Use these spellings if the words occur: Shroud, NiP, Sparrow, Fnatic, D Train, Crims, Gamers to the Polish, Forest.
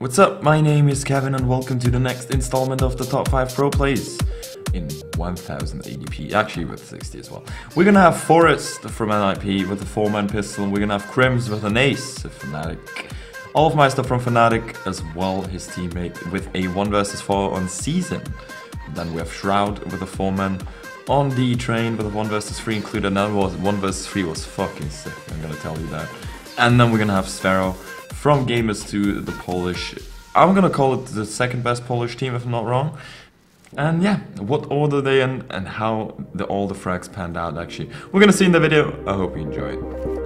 What's up, my name is Kevin and welcome to the next installment of the top 5 pro plays in 1080p, actually with 60 as well. We're gonna have Forest from NiP with a 4-man pistol, and we're gonna have Crims with an ace, a Fnatic. All of my stuff from Fnatic as well, his teammate with a 1v4 on Season. Then we have Shroud with a 4-man on D Train with a 1v3 included, and that 1v3 was fucking sick, I'm gonna tell you that. And then we're gonna have Sparrow from Gamers to the Polish. I'm gonna call it the second best Polish team if I'm not wrong. And yeah, what order they in and how all the frags panned out actually. We're gonna see in the video. I hope you enjoy it.